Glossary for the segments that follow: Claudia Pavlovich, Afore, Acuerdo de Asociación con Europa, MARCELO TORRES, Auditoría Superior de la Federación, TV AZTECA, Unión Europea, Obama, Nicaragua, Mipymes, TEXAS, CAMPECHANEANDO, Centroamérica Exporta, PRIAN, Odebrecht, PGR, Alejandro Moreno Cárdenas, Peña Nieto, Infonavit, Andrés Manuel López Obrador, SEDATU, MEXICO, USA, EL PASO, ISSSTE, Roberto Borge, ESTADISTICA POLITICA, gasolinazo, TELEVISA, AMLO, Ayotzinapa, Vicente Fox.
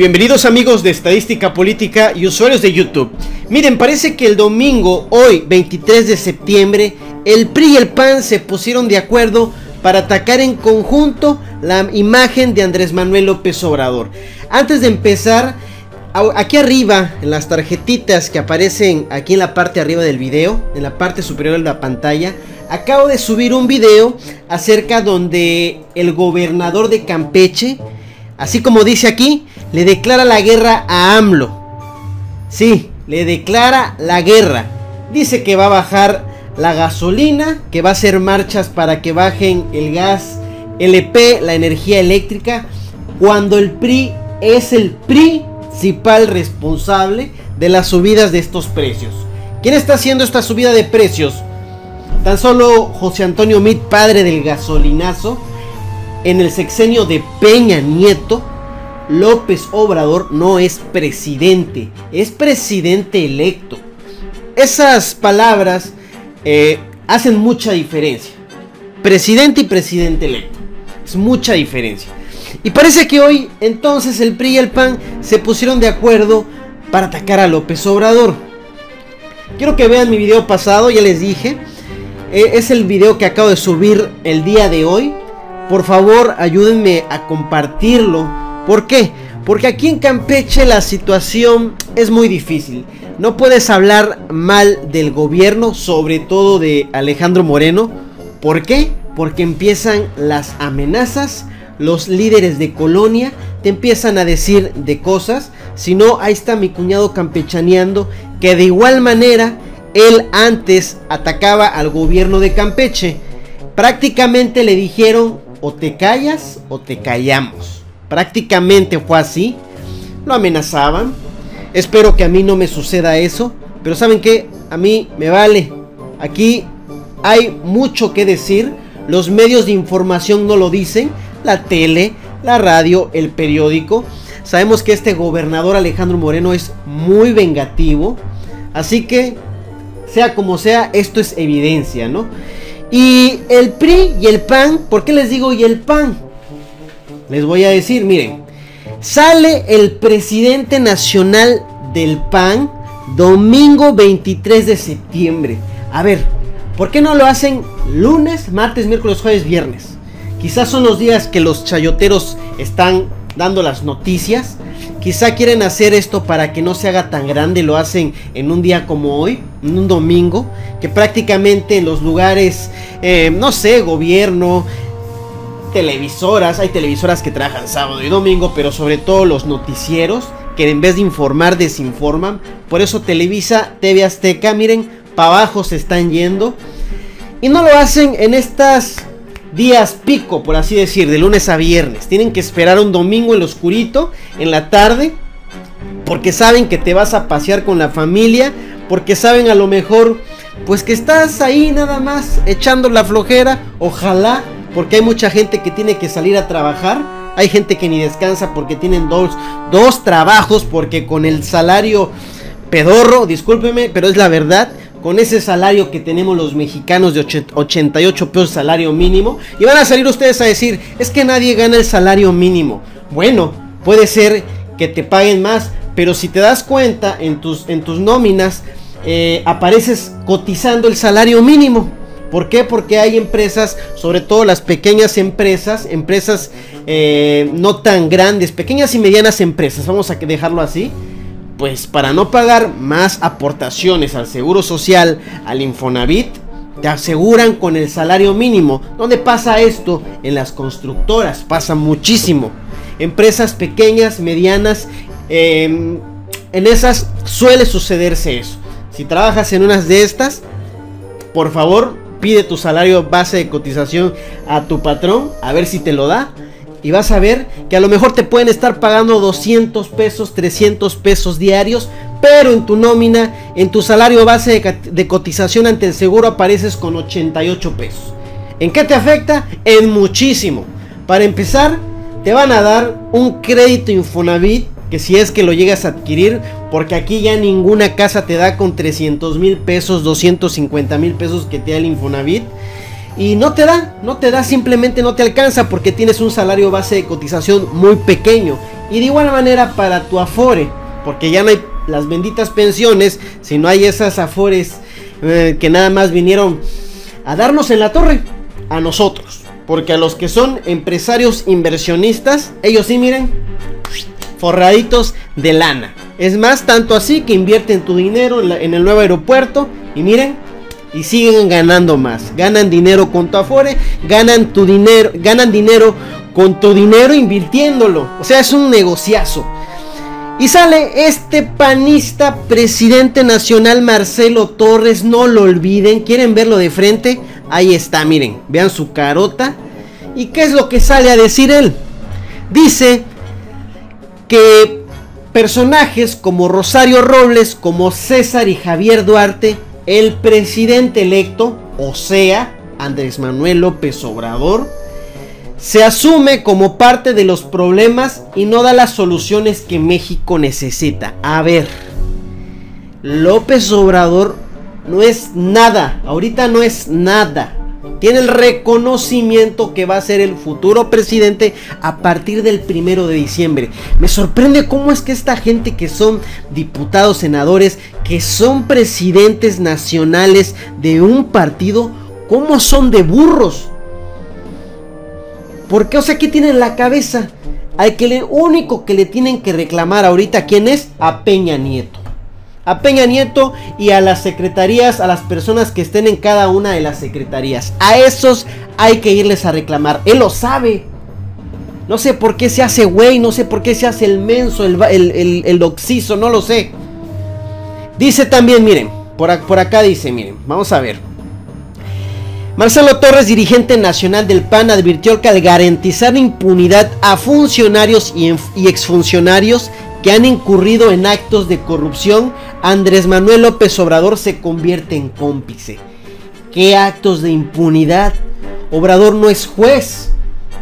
Bienvenidos amigos de Estadística Política y usuarios de YouTube. Miren, parece que el domingo, hoy 23 de septiembre, el PRI y el PAN se pusieron de acuerdo para atacar en conjunto la imagen de Andrés Manuel López Obrador. Antes de empezar, aquí arriba, en las tarjetitas que aparecen aquí en la parte de arriba del video, en la parte superior de la pantalla, acabo de subir un video acerca donde el gobernador de Campeche, así como dice aquí, le declara la guerra a AMLO. Sí, le declara la guerra. Dice que va a bajar la gasolina, que va a hacer marchas para que bajen el gas LP, la energía eléctrica, cuando el PRI es el principal responsable de las subidas de estos precios. ¿Quién está haciendo esta subida de precios? Tan solo José Antonio Meade, padre del gasolinazo, en el sexenio de Peña Nieto. López Obrador no es presidente, es presidente electo. Esas palabras hacen mucha diferencia. Presidente y presidente electo, es mucha diferencia. Y parece que hoy entonces el PRI y el PAN se pusieron de acuerdo para atacar a López Obrador. Quiero que vean mi video pasado, ya les dije, es el video que acabo de subir el día de hoy. Por favor, ayúdenme a compartirlo. ¿Por qué? Porque aquí en Campeche la situación es muy difícil. No puedes hablar mal del gobierno, sobre todo de Alejandro Moreno. ¿Por qué? Porque empiezan las amenazas. Los líderes de colonia te empiezan a decir de cosas. Si no, ahí está mi cuñado campechaneando, que de igual manera él antes atacaba al gobierno de Campeche. Prácticamente le dijeron: o te callas o te callamos. Prácticamente fue así. Lo amenazaban. Espero que a mí no me suceda eso, pero ¿saben qué? A mí me vale. Aquí hay mucho que decir. Los medios de información no lo dicen. La tele, la radio, el periódico. Sabemos que este gobernador Alejandro Moreno es muy vengativo. Así que, sea como sea, esto es evidencia, ¿no? Y el PRI y el PAN, ¿por qué les digo y el PAN? Les voy a decir, miren. Sale el presidente nacional del PAN domingo 23 de septiembre. A ver, ¿por qué no lo hacen lunes, martes, miércoles, jueves, viernes? Quizás son los días que los chayoteros están dando las noticias. Quizá quieren hacer esto para que no se haga tan grande. Lo hacen en un día como hoy, en un domingo, que prácticamente en los lugares, no sé, gobierno, televisoras. Hay televisoras que trabajan sábado y domingo, pero sobre todo los noticieros, que en vez de informar, desinforman. Por eso Televisa, TV Azteca, miren, para abajo se están yendo. Y no lo hacen en estas días pico, por así decir, de lunes a viernes. Tienen que esperar un domingo en lo oscurito, en la tarde, porque saben que te vas a pasear con la familia, porque saben a lo mejor, pues, que estás ahí nada más echando la flojera. Ojalá, porque hay mucha gente que tiene que salir a trabajar. Hay gente que ni descansa porque tienen dos trabajos, porque con el salario pedorro, discúlpeme, pero es la verdad. Con ese salario que tenemos los mexicanos de 88 pesos salario mínimo. Y van a salir ustedes a decir: es que nadie gana el salario mínimo. Bueno, puede ser que te paguen más, pero si te das cuenta en tus nóminas, apareces cotizando el salario mínimo. ¿Por qué? Porque hay empresas, sobre todo las pequeñas empresas, no tan grandes, pequeñas y medianas empresas, vamos a dejarlo así, pues para no pagar más aportaciones al Seguro Social, al Infonavit, te aseguran con el salario mínimo. ¿Dónde pasa esto? En las constructoras, pasa muchísimo. Empresas pequeñas, medianas, en esas suele sucederse eso. Si trabajas en unas de estas, por favor, pide tu salario base de cotización a tu patrón, a ver si te lo da. Y vas a ver que a lo mejor te pueden estar pagando 200 pesos, 300 pesos diarios, pero en tu nómina, en tu salario base de cotización ante el seguro, apareces con 88 pesos. ¿En qué te afecta? En muchísimo. Para empezar, te van a dar un crédito Infonavit, que si es que lo llegas a adquirir, porque aquí ya ninguna casa te da con 300 mil pesos, 250 mil pesos que te da el Infonavit. y no te da, simplemente no te alcanza porque tienes un salario base de cotización muy pequeño. Y de igual manera para tu Afore, porque ya no hay las benditas pensiones, sino hay esas Afores que nada más vinieron a darnos en la torre a nosotros, porque a los que son empresarios inversionistas, ellos sí, miren, forraditos de lana. Es más, tanto así que invierten tu dinero en el nuevo aeropuerto y miren, y siguen ganando más. Ganan dinero con tu Afore, ganan dinero con tu dinero invirtiéndolo. O sea, es un negociazo. Y sale este panista presidente nacional Marcelo Torres, no lo olviden, quieren verlo de frente, ahí está, miren, vean su carota. ¿Y qué es lo que sale a decir él? Dice que personajes como Rosario Robles, como César y Javier Duarte, el presidente electo, o sea, Andrés Manuel López Obrador, se asume como parte de los problemas y no da las soluciones que México necesita. A ver, López Obrador no es nada, ahorita no es nada. Tiene el reconocimiento que va a ser el futuro presidente a partir del 1 de diciembre. Me sorprende cómo es que esta gente que son diputados, senadores, que son presidentes nacionales de un partido, cómo son de burros. Porque, o sea, ¿qué tiene en la cabeza? Al que le único que le tienen que reclamar ahorita, ¿quién es? A Peña Nieto. A Peña Nieto y a las secretarías, a las personas que estén en cada una de las secretarías. A esos hay que irles a reclamar. Él lo sabe. No sé por qué se hace güey, no sé por qué se hace el menso, el oxiso, no lo sé. Dice también, miren, por acá dice, miren, vamos a ver. Marcelo Torres, dirigente nacional del PAN, advirtió que al garantizar impunidad a funcionarios y exfuncionarios que han incurrido en actos de corrupción, Andrés Manuel López Obrador se convierte en cómplice. ¿Qué actos de impunidad? Obrador no es juez.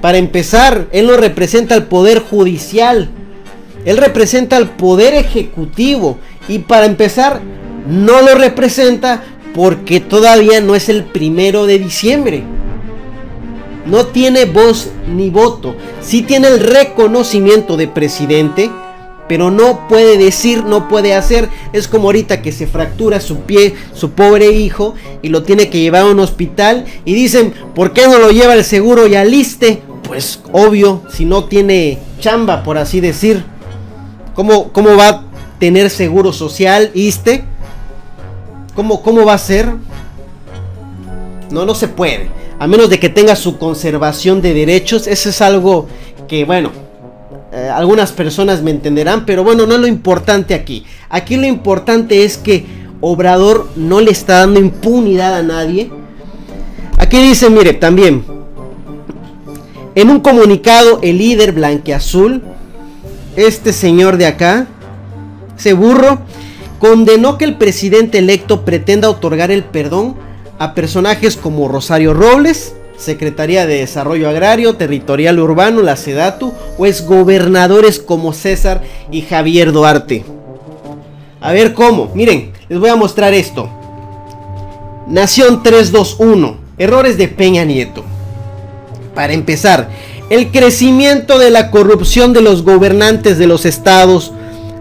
Para empezar, él no representa al Poder Judicial. Él representa al Poder Ejecutivo. Y para empezar, no lo representa porque todavía no es el 1 de diciembre. No tiene voz ni voto. Sí tiene el reconocimiento de presidente, pero no puede decir, no puede hacer. Es como ahorita que se fractura su pie, su pobre hijo, y lo tiene que llevar a un hospital. Y dicen, ¿por qué no lo lleva el seguro y al ISSSTE? Pues obvio, si no tiene chamba, por así decir. ¿Cómo va a tener seguro social, ISSSTE? ¿Cómo va a ser? No se puede. A menos de que tenga su conservación de derechos. Eso es algo que, bueno, algunas personas me entenderán. Pero bueno, no es lo importante aquí. Aquí lo importante es que Obrador no le está dando impunidad a nadie. Aquí dice, mire, también. En un comunicado, el líder blanquiazul, este señor de acá, ese burro, condenó que el presidente electo pretenda otorgar el perdón a personajes como Rosario Robles, Secretaría de Desarrollo Agrario, Territorial Urbano, la SEDATU, o exgobernadores como César y Javier Duarte. A ver cómo, miren, les voy a mostrar esto. Nación 321, errores de Peña Nieto. Para empezar, el crecimiento de la corrupción de los gobernantes de los estados,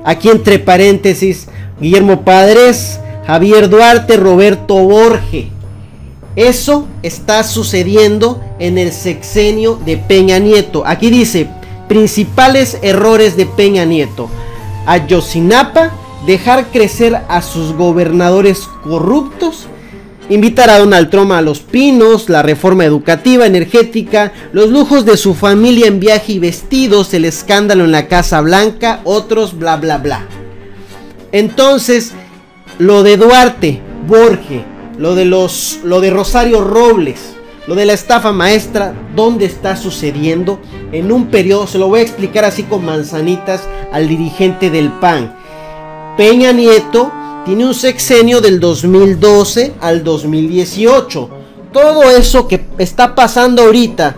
aquí entre paréntesis, Guillermo Padrés, Javier Duarte, Roberto Borge. Eso está sucediendo en el sexenio de Peña Nieto. Aquí dice, principales errores de Peña Nieto. Ayotzinapa, dejar crecer a sus gobernadores corruptos. Invitar a Donald Trump a Los Pinos, la reforma educativa, energética, los lujos de su familia en viaje y vestidos, el escándalo en la Casa Blanca, otros bla bla bla. Entonces, lo de Duarte, Borge, lo de Rosario Robles, lo de la estafa maestra, ¿dónde está sucediendo? En un periodo, se lo voy a explicar así con manzanitas al dirigente del PAN. Peña Nieto tiene un sexenio del 2012 al 2018. Todo eso que está pasando ahorita,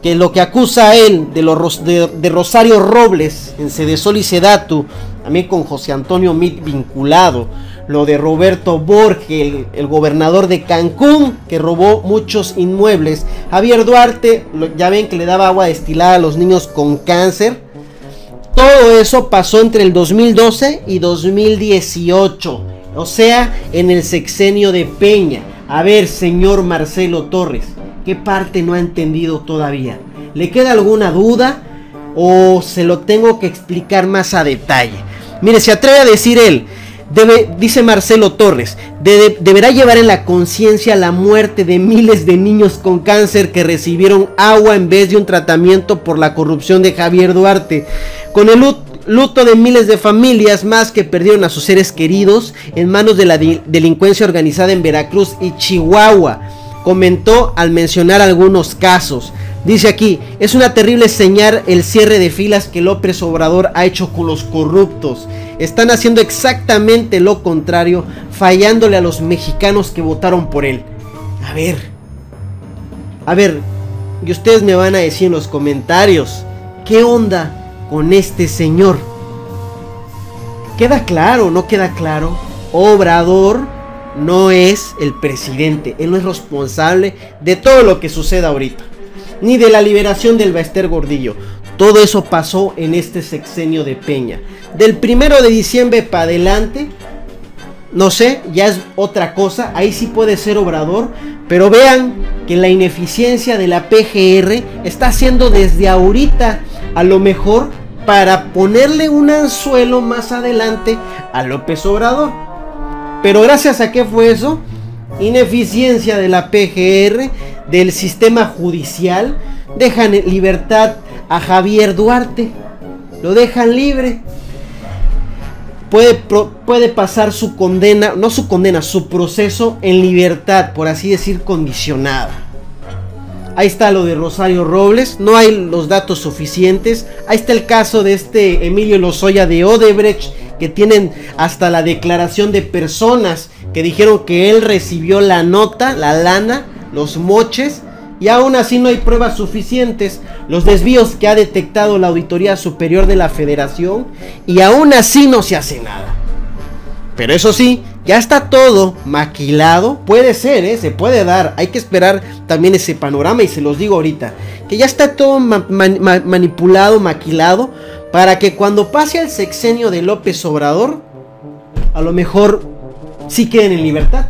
que lo que acusa a él de Rosario Robles en SEDESOL y SEDATU, también con José Antonio Meade vinculado, lo de Roberto Borge, el gobernador de Cancún, que robó muchos inmuebles. Javier Duarte, ya ven que le daba agua destilada a los niños con cáncer. Todo eso pasó entre el 2012 y 2018, o sea, en el sexenio de Peña. A ver, señor Marcelo Torres, ¿qué parte no ha entendido todavía? ¿Le queda alguna duda o se lo tengo que explicar más a detalle? Mire, se atreve a decir él, dice Marcelo Torres, deberá llevar en la conciencia la muerte de miles de niños con cáncer que recibieron agua en vez de un tratamiento por la corrupción de Javier Duarte. Con el luto de miles de familias más que perdieron a sus seres queridos en manos de la delincuencia organizada en Veracruz y Chihuahua, comentó al mencionar algunos casos. Dice aquí, es una terrible señal el cierre de filas que López Obrador ha hecho con los corruptos. Están haciendo exactamente lo contrario, fallándole a los mexicanos que votaron por él. A ver, y ustedes me van a decir en los comentarios, ¿qué onda con este señor? ¿Queda claro, no queda claro? Obrador no es el presidente, él no es responsable de todo lo que suceda ahorita, ni de la liberación del Bester Gordillo. Todo eso pasó en este sexenio de Peña. Del 1 de diciembre para adelante, no sé, ya es otra cosa, ahí sí puede ser Obrador, pero vean que la ineficiencia de la PGR está haciendo desde ahorita, a lo mejor para ponerle un anzuelo más adelante a López Obrador. Pero gracias a qué fue eso, ineficiencia de la PGR, del sistema judicial, dejan en libertad a Javier Duarte, lo dejan libre, puede pasar su condena, no su condena, su proceso en libertad, por así decir, condicionada. Ahí está lo de Rosario Robles, no hay los datos suficientes. Ahí está el caso de este Emilio Lozoya de Odebrecht, que tienen hasta la declaración de personas que dijeron que él recibió la nota, la lana, los moches, y aún así no hay pruebas suficientes. Los desvíos que ha detectado la Auditoría Superior de la Federación, y aún así no se hace nada. Pero eso sí, ya está todo maquilado. Puede ser, se puede dar. Hay que esperar también ese panorama, y se los digo ahorita, que ya está todo manipulado, maquilado, para que cuando pase el sexenio de López Obrador, a lo mejor sí queden en libertad.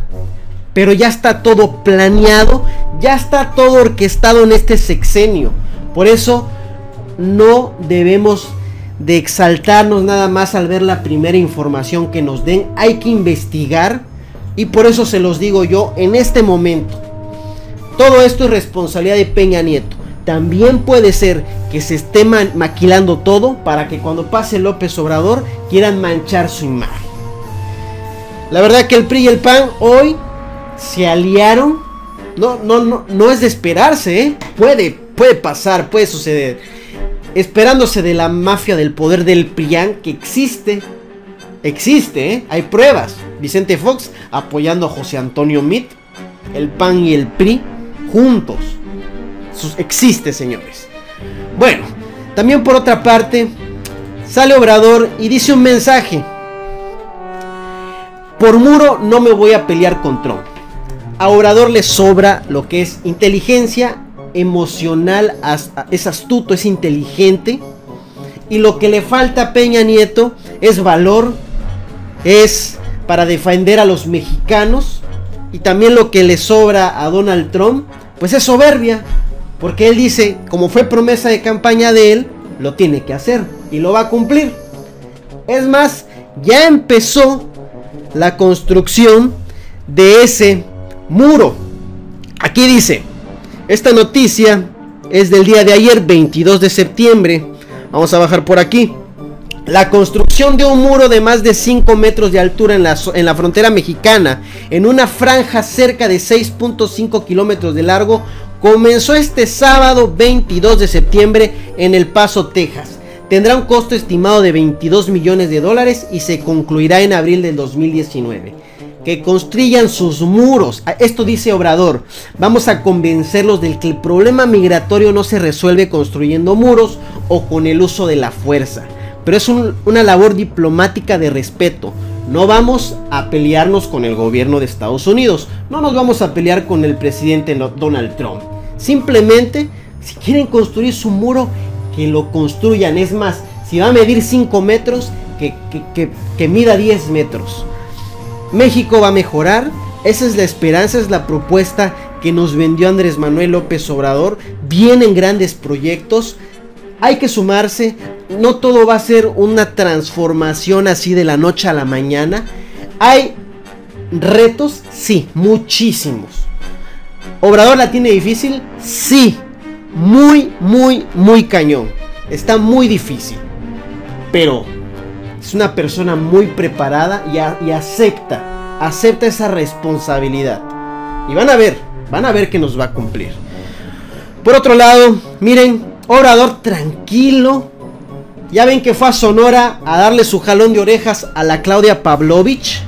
Pero ya está todo planeado, ya está todo orquestado en este sexenio. Por eso no debemos de exaltarnos nada más al ver la primera información que nos den. Hay que investigar, y por eso se los digo yo en este momento. Todo esto es responsabilidad de Peña Nieto. También puede ser que se esté maquilando todo para que cuando pase López Obrador quieran manchar su imagen. La verdad que el PRI y el PAN hoy se aliaron, no es de esperarse, puede pasar, puede suceder, esperándose de la mafia del poder del PRIAN, que existe, hay pruebas. Vicente Fox apoyando a José Antonio Meade, el PAN y el PRI juntos, existe, señores. Bueno, también por otra parte sale Obrador y dice un mensaje: por muro no me voy a pelear con Trump. A Obrador le sobra lo que es inteligencia emocional, es astuto, es inteligente. Y lo que le falta a Peña Nieto es valor, es para defender a los mexicanos. Y también lo que le sobra a Donald Trump, pues es soberbia. Porque él dice, como fue promesa de campaña de él, lo tiene que hacer y lo va a cumplir. Es más, ya empezó la construcción de ese muro. Aquí dice, esta noticia es del día de ayer, 22 de septiembre. Vamos a bajar por aquí. La construcción de un muro de más de 5 metros de altura en la frontera mexicana, en una franja cerca de 6.5 kilómetros de largo, comenzó este sábado 22 de septiembre en El Paso, Texas. Tendrá un costo estimado de $22 millones y se concluirá en abril del 2019. Que construyan sus muros. Esto dice Obrador. Vamos a convencerlos de que el problema migratorio no se resuelve construyendo muros o con el uso de la fuerza, pero es una labor diplomática de respeto. No vamos a pelearnos con el gobierno de Estados Unidos, no nos vamos a pelear con el presidente Donald Trump. Simplemente, si quieren construir su muro, que lo construyan. Es más, si va a medir 5 metros, que mida 10 metros. México va a mejorar, esa es la esperanza, es la propuesta que nos vendió Andrés Manuel López Obrador. Vienen grandes proyectos, hay que sumarse, no todo va a ser una transformación así de la noche a la mañana. Hay retos, sí, muchísimos. ¿Obrador la tiene difícil? Sí, muy cañón, está muy difícil, pero es una persona muy preparada y acepta esa responsabilidad. Y van a ver que nos va a cumplir. Por otro lado, miren, Obrador tranquilo. Ya ven que fue a Sonora a darle su jalón de orejas a la Claudia Pavlovich.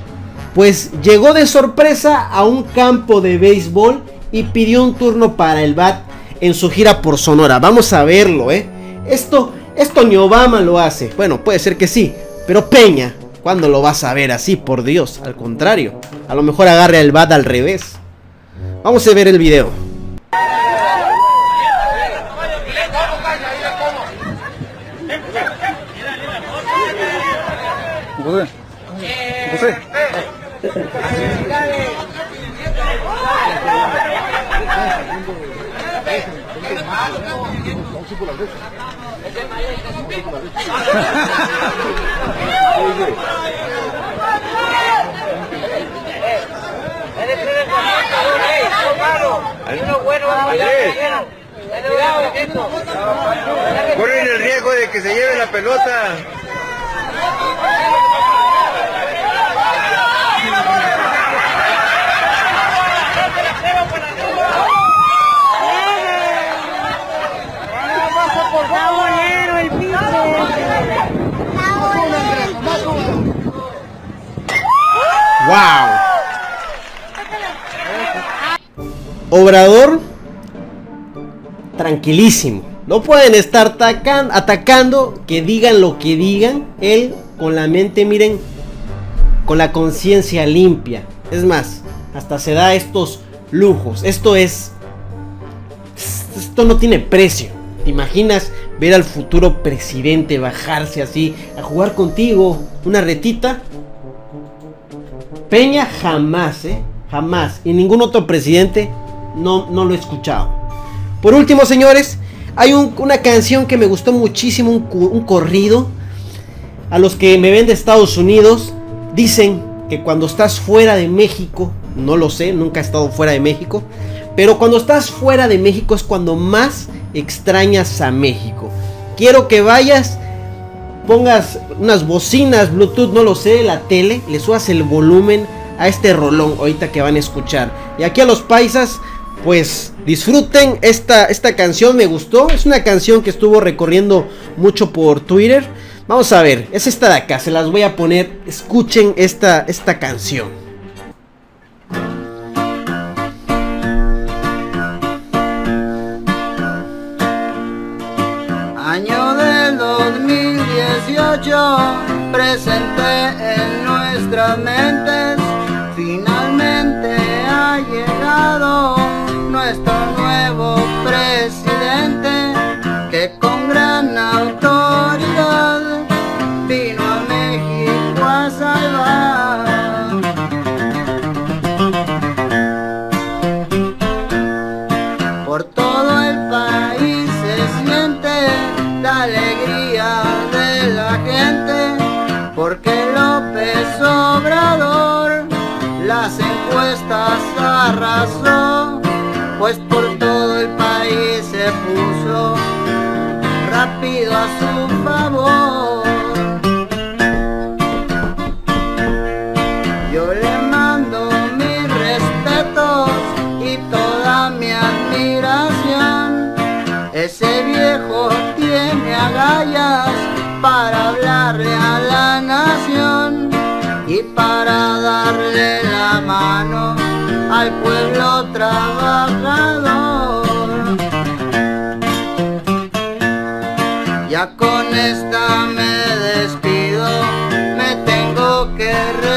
Pues llegó de sorpresa a un campo de béisbol y pidió un turno para el bat en su gira por Sonora. Vamos a verlo, ¿eh? Esto ni Obama lo hace. Bueno, puede ser que sí, pero Peña, ¿cuándo lo vas a ver así? Por Dios, al contrario. A lo mejor agarre el bat al revés. Vamos a ver el video. José. Corren el riesgo de que se lleve la pelota. ¡Wow! Obrador tranquilísimo. No pueden estar atacando, que digan lo que digan. Él con la mente, miren, con la conciencia limpia. Es más, hasta se da estos lujos. Esto no tiene precio. ¿Te imaginas ver al futuro presidente bajarse así a jugar contigo una retita? Peña jamás, jamás, y ningún otro presidente, no lo he escuchado. Por último, señores, hay una canción que me gustó muchísimo, un corrido. A los que me ven de Estados Unidos, dicen que cuando estás fuera de México, no lo sé, nunca he estado fuera de México, pero cuando estás fuera de México es cuando más extrañas a México. Quiero que vayas, pongas unas bocinas, Bluetooth, no lo sé, la tele, le subas el volumen a este rolón ahorita que van a escuchar. Y aquí a los paisas, pues disfruten esta canción, me gustó. Es una canción que estuvo recorriendo mucho por Twitter. Vamos a ver, es esta de acá, se las voy a poner. Escuchen esta canción. Año del 2000 yo presenté en nuestras mentes, finalmente ha llegado nuestro nuevo presidente, que con gran autoridad vino a México a salvar. Por todo el país se siente la alegría de la gente, porque López Obrador las encuestas arrasó, pues por todo el país se puso rápido a su favor. Yo le mando mis respetos y toda mi admiración. Ese viejo tiene agallas para hablarle a la nación y para darle la mano al pueblo trabajador. Ya con esta me despido, me tengo que retirar.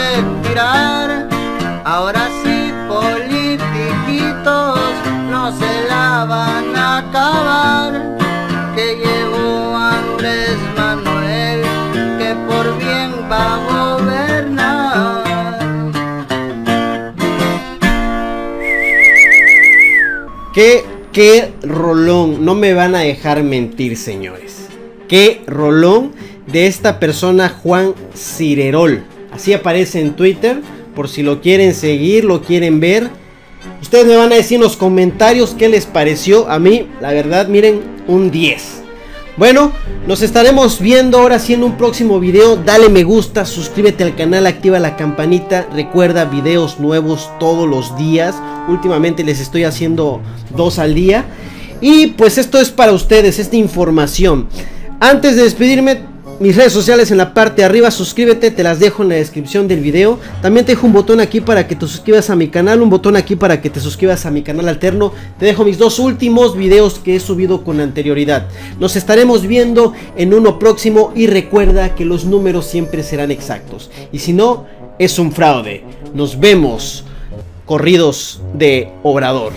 para gobernar. Qué rolón, no me van a dejar mentir, señores. Qué rolón de esta persona, Juan Cirerol. Así aparece en Twitter, por si lo quieren seguir, lo quieren ver. Ustedes me van a decir en los comentarios qué les pareció. A mí, la verdad, miren, un 10. Bueno, nos estaremos viendo ahora sí en un próximo video. Dale me gusta, suscríbete al canal, activa la campanita. Recuerda, videos nuevos todos los días. Últimamente les estoy haciendo 2 al día. Y pues esto es para ustedes, esta información. Antes de despedirme, mis redes sociales en la parte de arriba, suscríbete, te las dejo en la descripción del video. También te dejo un botón aquí para que te suscribas a mi canal, un botón aquí para que te suscribas a mi canal alterno. Te dejo mis 2 últimos videos que he subido con anterioridad. Nos estaremos viendo en uno próximo y recuerda que los números siempre serán exactos. Y si no, es un fraude. Nos vemos. Corridos de Obrador.